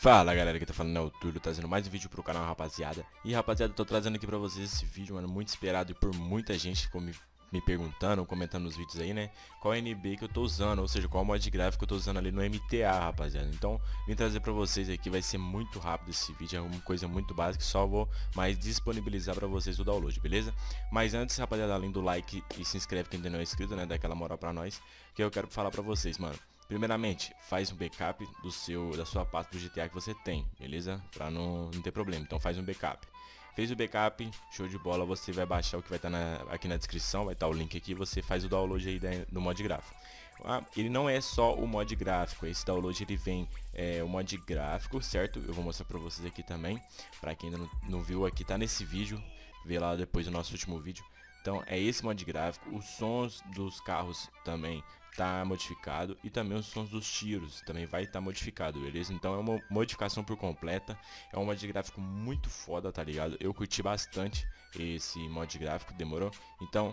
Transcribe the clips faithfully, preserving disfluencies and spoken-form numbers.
Fala galera, aqui tá falando é o Túlio, trazendo mais um vídeo pro canal, rapaziada. E rapaziada, tô trazendo aqui pra vocês esse vídeo, mano, muito esperado e por muita gente ficou me, me perguntando, comentando nos vídeos aí, né, qual E N B que eu tô usando, ou seja, qual mod gráfico eu tô usando ali no M T A, rapaziada. Então, vim trazer pra vocês aqui, vai ser muito rápido esse vídeo, é uma coisa muito básica, só vou mais disponibilizar pra vocês o download, beleza? Mas antes, rapaziada, além do like e se inscreve quem ainda não é inscrito, né, dá aquela moral pra nós, que eu quero falar pra vocês, mano. Primeiramente, faz um backup do seu, da sua pasta do G T A que você tem, beleza? Pra não, não ter problema, então faz um backup. Fez o backup, show de bola, você vai baixar o que vai estar tá aqui na descrição, vai estar tá o link aqui, você faz o download aí da, do mod gráfico. Ah, ele não é só o mod gráfico, esse download ele vem é, o mod gráfico, certo? Eu vou mostrar pra vocês aqui também, pra quem ainda não, não viu aqui, tá nesse vídeo, vê lá depois do nosso último vídeo. Então é esse mod gráfico, os sons dos carros também tá modificado e também os sons dos tiros também vai estar tá modificado, beleza? Então é uma modificação por completa, é um mod gráfico muito foda, tá ligado? Eu curti bastante esse mod gráfico, demorou? Então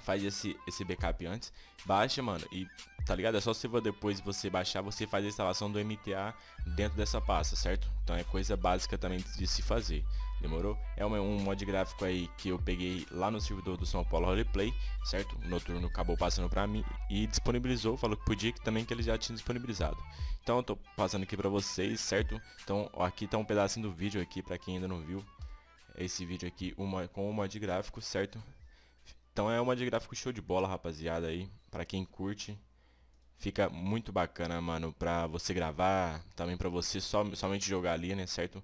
faz esse, esse backup antes, baixa, mano, e tá ligado? É só você depois você baixar, você faz a instalação do M T A dentro dessa pasta, certo? Então é coisa básica também de se fazer, demorou? É um, um mod gráfico aí que eu peguei lá no servidor do São Paulo Roleplay, certo? O Noturno acabou passando pra mim e disponibilizou, falou que podia, que também que ele já tinha disponibilizado. Então eu tô passando aqui pra vocês, certo? Então ó, aqui tá um pedacinho do vídeo aqui, pra quem ainda não viu, esse vídeo aqui uma, com o mod gráfico, certo? Então é uma de gráfico show de bola, rapaziada, aí, pra quem curte, fica muito bacana, mano, pra você gravar, também pra você só, somente jogar ali, né, certo?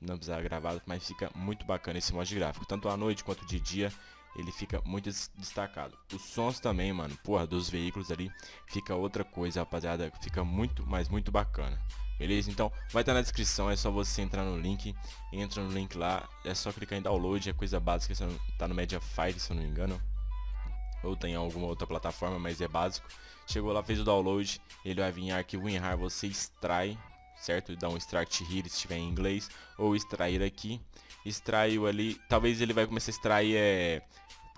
Não precisa gravar, mas fica muito bacana esse mod gráfico, tanto à noite quanto de dia, ele fica muito destacado. Os sons também, mano, porra, dos veículos ali, fica outra coisa, rapaziada, fica muito, mas muito bacana. Beleza? Então vai estar na descrição, é só você entrar no link, entra no link lá, é só clicar em download, é coisa básica, se não, tá no Mediafire, se eu não me engano, ou tem alguma outra plataforma, mas é básico. Chegou lá, fez o download, ele vai vir em arquivo em R A R, você extrai, certo? Dá um extract here se tiver em inglês, ou extrair aqui, extraiu ali, talvez ele vai começar a extrair é,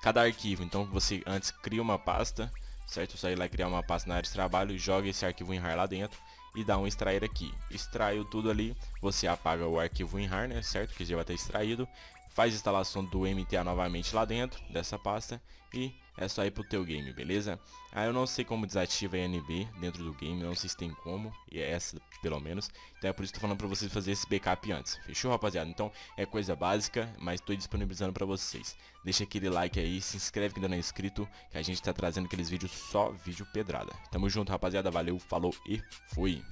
cada arquivo, então você antes cria uma pasta, certo? Só ir lá criar uma pasta na área de trabalho, joga esse arquivo em R A R lá dentro e dá um extrair aqui. Extraiu tudo ali, você apaga o arquivo em R A R, né, certo? Que já vai estar extraído. Faz a instalação do M T A novamente lá dentro dessa pasta e é só ir pro teu game, beleza? Ah, eu não sei como desativa a E N B dentro do game, não sei se tem como, e é essa pelo menos. Então é por isso que eu tô falando pra vocês fazer esse backup antes, fechou, rapaziada? Então é coisa básica, mas tô disponibilizando pra vocês. Deixa aquele like aí, se inscreve que ainda não é inscrito, que a gente tá trazendo aqueles vídeos só vídeo pedrada. Tamo junto, rapaziada, valeu, falou e fui!